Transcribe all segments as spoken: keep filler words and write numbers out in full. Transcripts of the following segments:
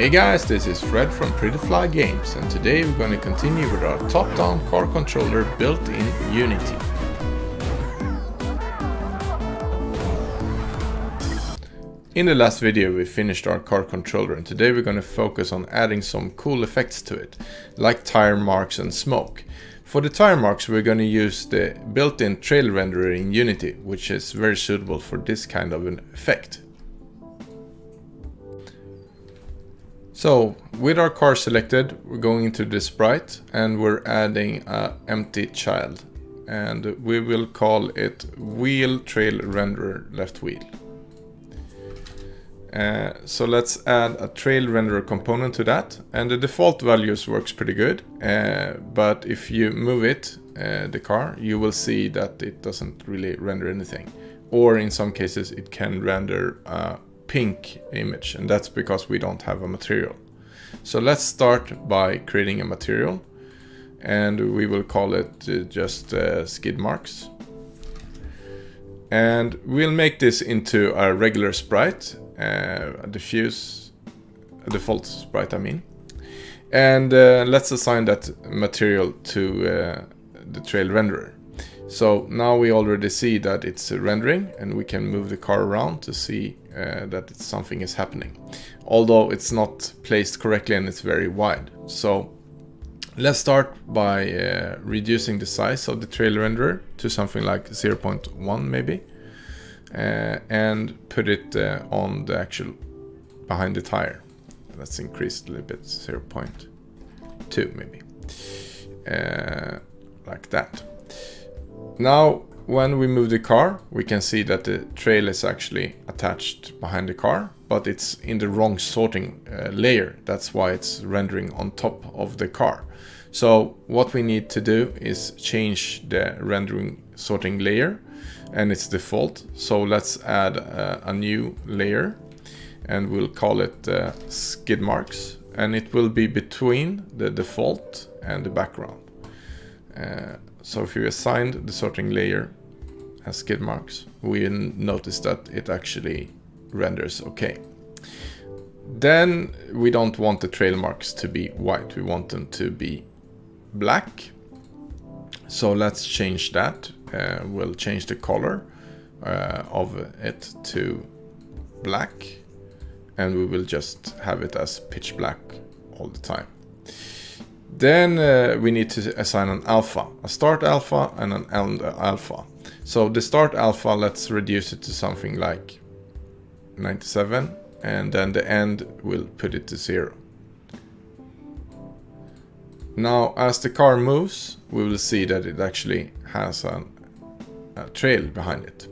Hey guys, this is Fred from Pretty Fly Games, and today we're going to continue with our top-down car controller built in Unity. In the last video we finished our car controller, and today we're going to focus on adding some cool effects to it, like tire marks and smoke. For the tire marks we're going to use the built-in trail renderer in Unity, which is very suitable for this kind of an effect. So, with our car selected, we're going into the sprite and we're adding an empty child. And we will call it Wheel Trail Renderer Left Wheel. Uh, so let's add a Trail Renderer component to that. And the default values works pretty good. Uh, but if you move it, uh, the car, you will see that it doesn't really render anything. Or in some cases it can render uh, pink image, and that's because we don't have a material. So let's start by creating a material, and we will call it just uh, skid marks, and we'll make this into a regular sprite, uh, a diffuse a default sprite I mean, and uh, let's assign that material to uh, the trail renderer. So now we already see that it's rendering, and we can move the car around to see uh, that it's, something is happening. Although it's not placed correctly and it's very wide. So let's start by uh, reducing the size of the trail renderer to something like zero point one maybe. Uh, and put it uh, on the actual behind the tire. Let's increase it a little bit, zero point two maybe. Uh, like that. Now, when we move the car, we can see that the trail is actually attached behind the car, but it's in the wrong sorting uh, layer. That's why it's rendering on top of the car. So what we need to do is change the rendering sorting layer, and it's default. So let's add a, a new layer, and we'll call it uh, skid marks, and it will be between the default and the background. Uh, So if you assigned the sorting layer as skid marks, we notice that it actually renders okay. Then we don't want the trail marks to be white, we want them to be black. So let's change that. Uh, we'll change the color uh, of it to black, and we will just have it as pitch black all the time. Then uh, we need to assign an alpha, a start alpha and an end alpha. So the start alpha, let's reduce it to something like ninety-seven, and then the end will put it to zero. Now as the car moves, we will see that it actually has an, a trail behind it.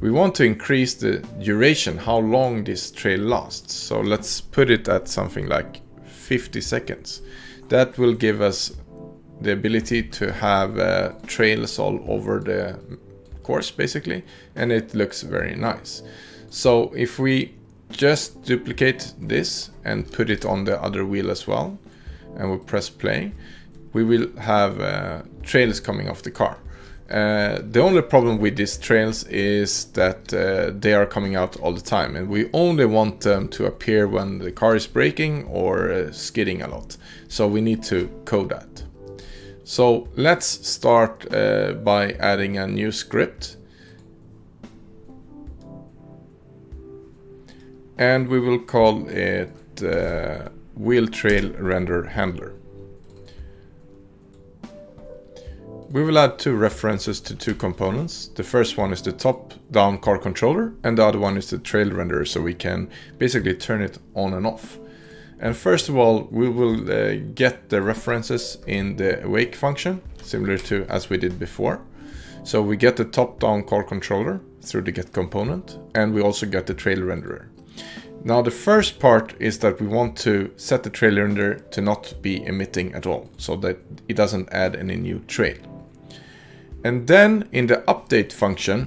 We want to increase the duration, how long this trail lasts. So let's put it at something like fifty seconds. That will give us the ability to have uh, trails all over the course basically, and it looks very nice. So if we just duplicate this and put it on the other wheel as well, and we press play, we will have uh, trails coming off the car. Uh, the only problem with these trails is that uh, they are coming out all the time, and we only want them to appear when the car is braking or uh, skidding a lot. So we need to code that. So let's start uh, by adding a new script. And we will call it uh, Wheel Trail Render Handler. We will add two references to two components. The first one is the top-down car controller, and the other one is the trail renderer, so we can basically turn it on and off. And first of all, we will uh, get the references in the awake function, similar to as we did before. So we get the top-down car controller through the get component, and we also get the trail renderer. Now the first part is that we want to set the trail renderer to not be emitting at all, so that it doesn't add any new trail. And then in the update function,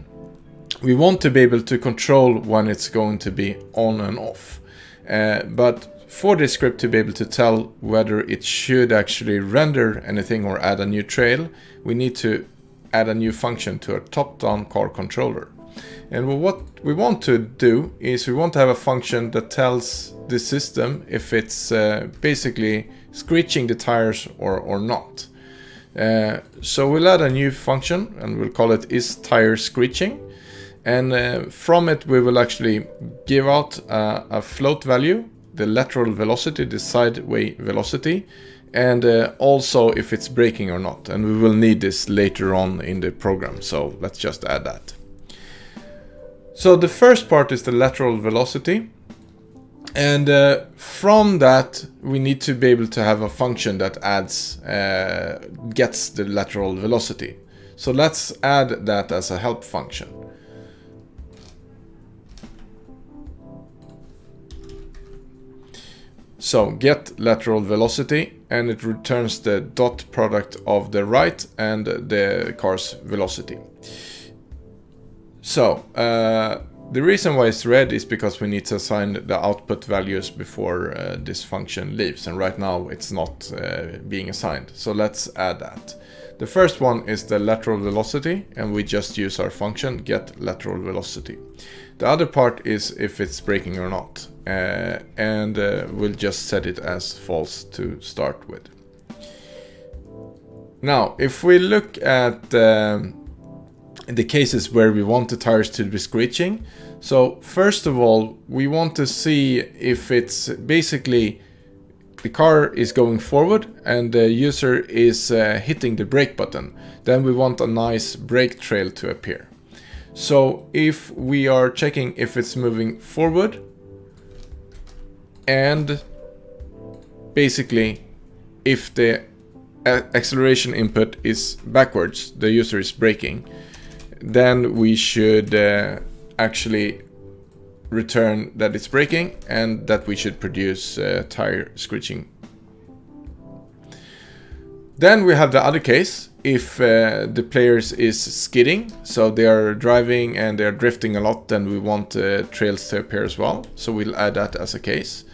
we want to be able to control when it's going to be on and off. Uh, but for this script to be able to tell whether it should actually render anything or add a new trail, we need to add a new function to our top-down car controller. And what we want to do is we want to have a function that tells the system if it's uh, basically screeching the tires or, or not. Uh, so we'll add a new function and we'll call it is tire screeching. And uh, from it we will actually give out uh, a float value, the lateral velocity, the sideway velocity, and uh, also if it's braking or not. And we will need this later on in the program, so let's just add that. So the first part is the lateral velocity, and uh, from that we need to be able to have a function that adds uh, gets the lateral velocity. So let's add that as a help function. So get lateral velocity, and it returns the dot product of the right and the car's velocity. So uh, the reason why it's red is because we need to assign the output values before uh, this function leaves, and right now it's not uh, being assigned. So let's add that. The first one is the lateral velocity, and we just use our function get lateral velocity. The other part is if it's braking or not, uh, and uh, we'll just set it as false to start with. Now, if we look at um, the cases where we want the tires to be screeching, so first of all, we want to see if it's basically the car is going forward and the user is uh, hitting the brake button. Then we want a nice brake trail to appear. So if we are checking if it's moving forward and basically if the acceleration input is backwards, the user is braking, then we should uh, actually return that it's braking and that we should produce uh, tire screeching. Then we have the other case, if uh, the players is skidding, so they are driving and they are drifting a lot, then we want uh, trails to appear as well, so we'll add that as a case.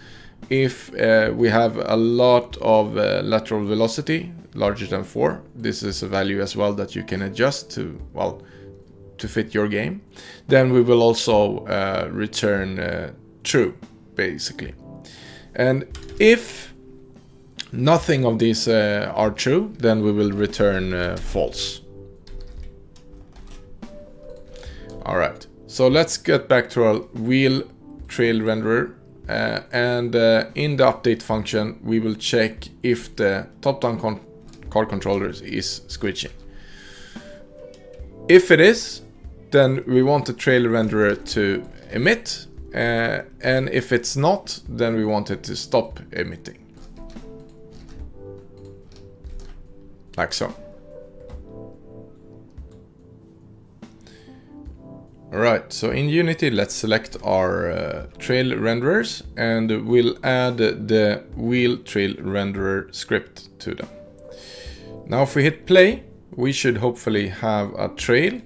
If uh, we have a lot of uh, lateral velocity larger than four, this is a value as well that you can adjust to, well, to fit your game. Then we will also uh, return uh, true, basically. And if nothing of these uh, are true, then we will return uh, false. All right, so let's get back to our wheel trail renderer, uh, and uh, in the update function we will check if the top-down con car controller is screeching. If it is, then we want the trail renderer to emit, uh, and if it's not, then we want it to stop emitting. Like so. Alright, so in Unity let's select our uh, trail renderers, and we'll add the wheel trail renderer script to them. Now if we hit play, we should hopefully have a trail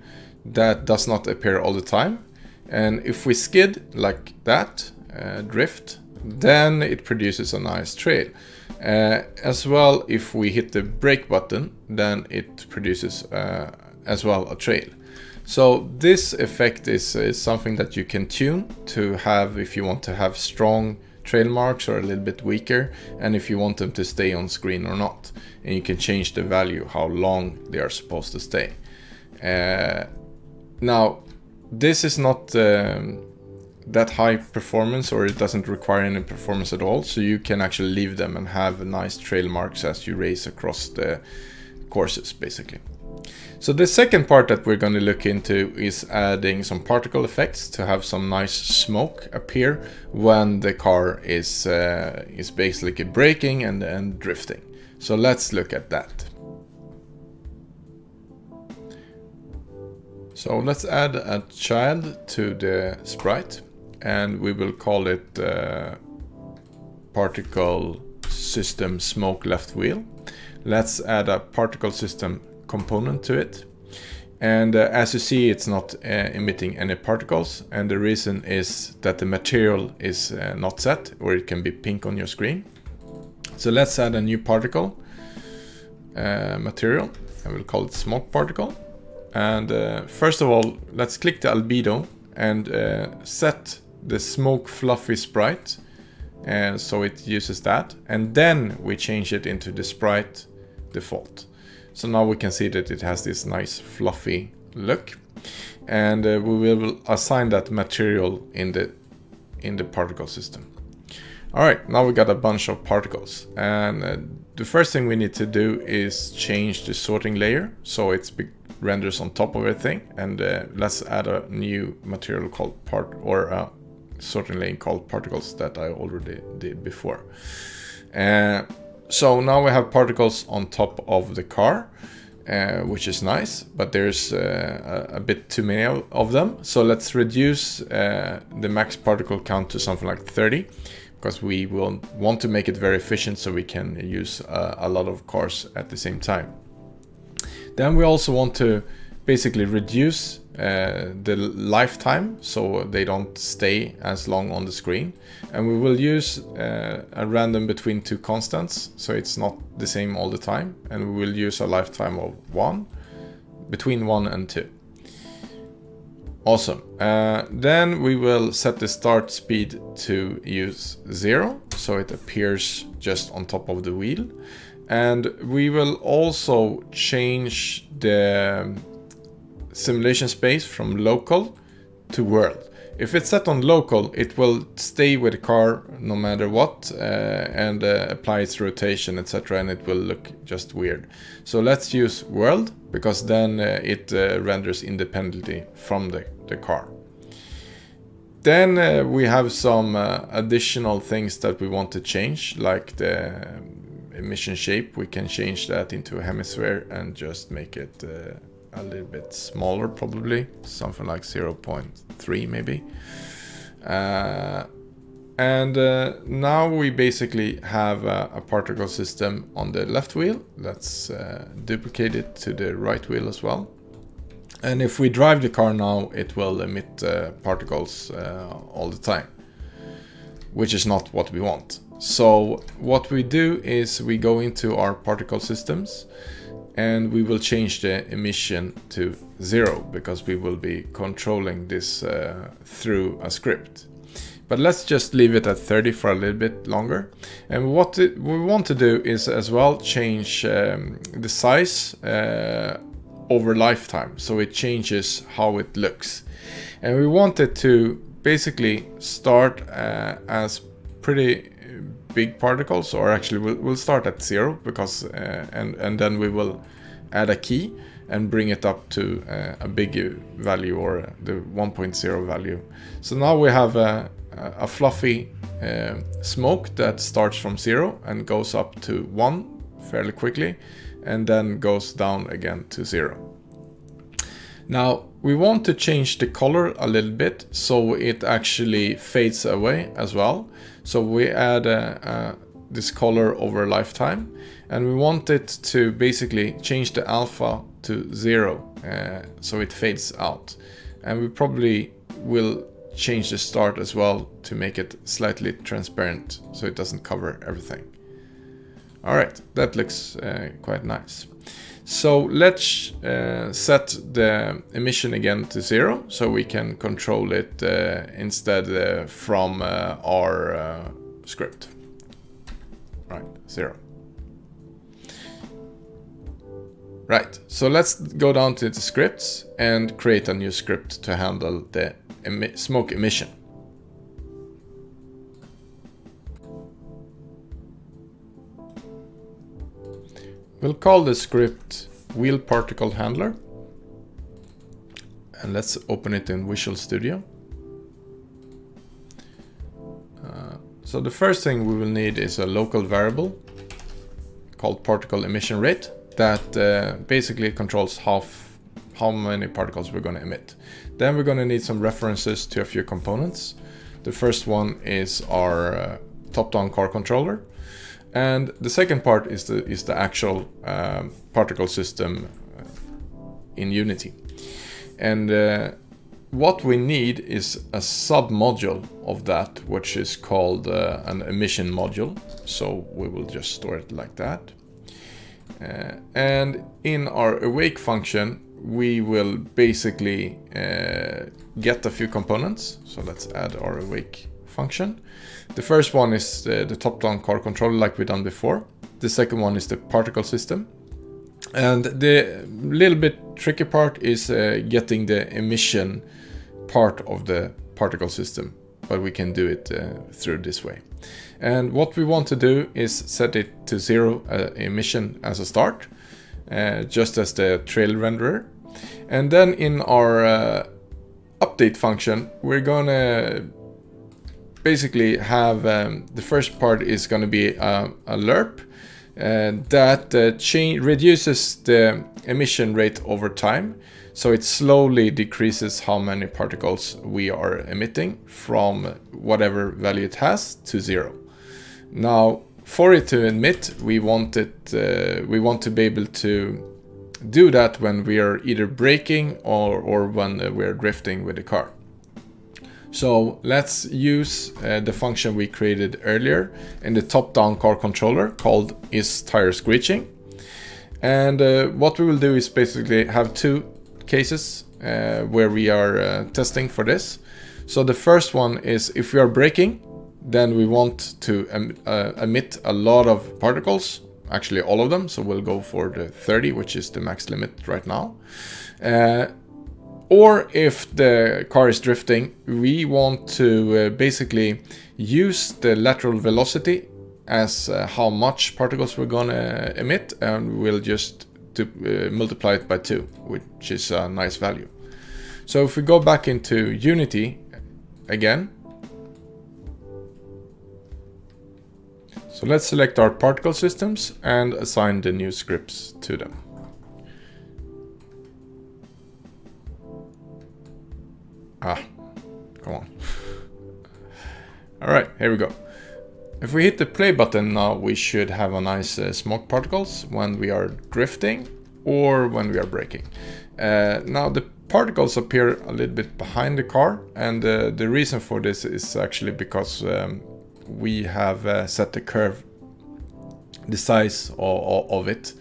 that does not appear all the time. And if we skid like that, uh, drift, then it produces a nice trail. Uh, as well, if we hit the brake button, then it produces uh, as well a trail. So this effect is, is something that you can tune to have if you want to have strong trail marks or a little bit weaker, and if you want them to stay on screen or not. And you can change the value, how long they are supposed to stay. Uh, now, this is not um, that high performance, or it doesn't require any performance at all, so you can actually leave them and have nice trail marks as you race across the courses, basically. So the second part that we're going to look into is adding some particle effects to have some nice smoke appear when the car is, uh, is basically braking and, and drifting. So let's look at that. So let's add a child to the sprite, and we will call it uh, particle system smoke left wheel. Let's add a particle system component to it, and uh, as you see, it's not uh, emitting any particles, and the reason is that the material is uh, not set, or it can be pink on your screen. So let's add a new particle uh, material, and we'll call it smoke particle. And uh, first of all, let's click the albedo and uh, set the smoke fluffy sprite, and uh, so it uses that, and then we change it into the sprite default. So now we can see that it has this nice fluffy look, and uh, we will assign that material in the in the particle system. All right, now we got a bunch of particles, and uh, the first thing we need to do is change the sorting layer so it's be renders on top of everything, and uh, let's add a new material called part, or a sorting lane called particles, that I already did before. Uh, so now we have particles on top of the car, uh, which is nice, but there's uh, a, a bit too many of them. So let's reduce uh, the max particle count to something like thirty, because we will want to make it very efficient so we can use uh, a lot of cars at the same time. Then we also want to basically reduce uh, the lifetime so they don't stay as long on the screen. And we will use uh, a random between two constants, so it's not the same all the time. And we will use a lifetime of one, between one and two. Awesome. Uh, then we will set the start speed to use zero, so it appears just on top of the wheel. And we will also change the simulation space from local to world. If it's set on local, it will stay with the car no matter what, uh, and uh, apply its rotation, et cetera, and it will look just weird. So let's use world, because then uh, it uh, renders independently from the, the car. Then uh, we have some uh, additional things that we want to change, like the emission shape. We can change that into a hemisphere and just make it uh, a little bit smaller, probably something like zero point three maybe. Uh, and uh, now we basically have a, a particle system on the left wheel. Let's uh, duplicate it to the right wheel as well. And if we drive the car now, it will emit uh, particles uh, all the time, which is not what we want. So what we do is we go into our particle systems and we will change the emission to zero, because we will be controlling this uh, through a script. But let's just leave it at thirty for a little bit longer. And what it, we want to do is as well change um, the size uh, over lifetime, so it changes how it looks. And we want it to basically start uh, as pretty big particles, or actually we'll, we'll start at zero, because uh, and and then we will add a key and bring it up to uh, a big value, or the one point zero value. So now we have a, a fluffy uh, smoke that starts from zero and goes up to one fairly quickly, and then goes down again to zero. Now we want to change the color a little bit so it actually fades away as well. So we add uh, uh, this color over lifetime, and we want it to basically change the alpha to zero, uh, so it fades out. And we probably will change the start as well to make it slightly transparent so it doesn't cover everything. All right, that looks uh, quite nice. So let's uh, set the emission again to zero, so we can control it uh, instead uh, from uh, our uh, script. Right, zero. Right, so let's go down to the scripts and create a new script to handle the em- smoke emission. We'll call the script WheelParticleHandler, and let's open it in Visual Studio. Uh, so the first thing we will need is a local variable called particle emission rate that uh, basically controls half how many particles we're going to emit. Then we're going to need some references to a few components. The first one is our uh, top-down car controller. And the second part is the, is the actual uh, particle system in Unity. And uh, what we need is a sub-module of that, which is called uh, an emission module. So we will just store it like that. Uh, and in our awake function, we will basically uh, get a few components. So let's add our awake function. The first one is uh, the top-down car controller like we've done before. The second one is the particle system. And the little bit tricky part is uh, getting the emission part of the particle system, but we can do it uh, through this way. And what we want to do is set it to zero uh, emission as a start, uh, just as the trail renderer. And then in our uh, update function, we're gonna basically have um, the first part is gonna be uh, a lerp. Uh, that uh, cha- reduces the emission rate over time, so it slowly decreases how many particles we are emitting from whatever value it has to zero. Now, for it to emit, we want it. Uh, we want to be able to do that when we are either braking or or when uh, we're drifting with the car. So let's use uh, the function we created earlier in the top-down car controller called isTireScreeching. And uh, what we will do is basically have two cases uh, where we are uh, testing for this. So the first one is if we are braking, then we want to em uh, emit a lot of particles, actually all of them. So we'll go for the thirty, which is the max limit right now. Uh, Or if the car is drifting, we want to uh, basically use the lateral velocity as uh, how much particles we're gonna emit, and we'll just do, uh, multiply it by two, which is a nice value. So if we go back into Unity again, so let's select our particle systems and assign the new scripts to them. Ah, come on. All right, here we go. If we hit the play button now, we should have a nice uh, smoke particles when we are drifting or when we are braking. Uh, now the particles appear a little bit behind the car, and uh, the reason for this is actually because um, we have uh, set the curve, the size of, of it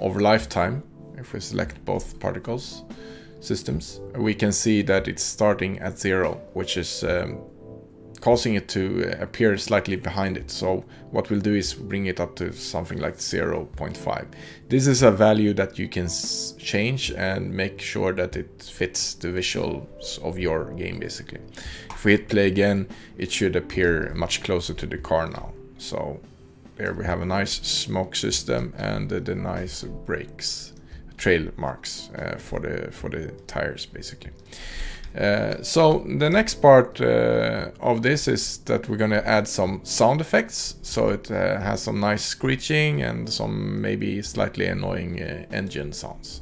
over lifetime. If we select both particles systems, we can see that it's starting at zero, which is um, causing it to appear slightly behind it. So what we'll do is bring it up to something like zero point five. This is a value that you can change and make sure that it fits the visuals of your game, basically. If we hit play again, it should appear much closer to the car now. So there we have a nice smoke system and the, the nice brakes, trail marks uh, for the for the tires, basically. Uh, so the next part uh, of this is that we're gonna add some sound effects, so it uh, has some nice screeching and some maybe slightly annoying uh, engine sounds.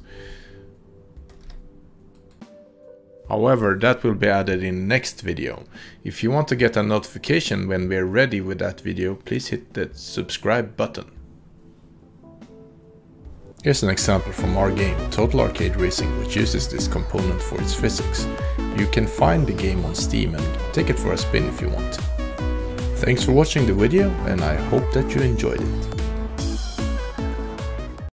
However, that will be added in next video. If you want to get a notification when we're ready with that video, please hit the subscribe button. Here's an example from our game, Total Arcade Racing, which uses this component for its physics. You can find the game on Steam and take it for a spin if you want. Thanks for watching the video, and I hope that you enjoyed it.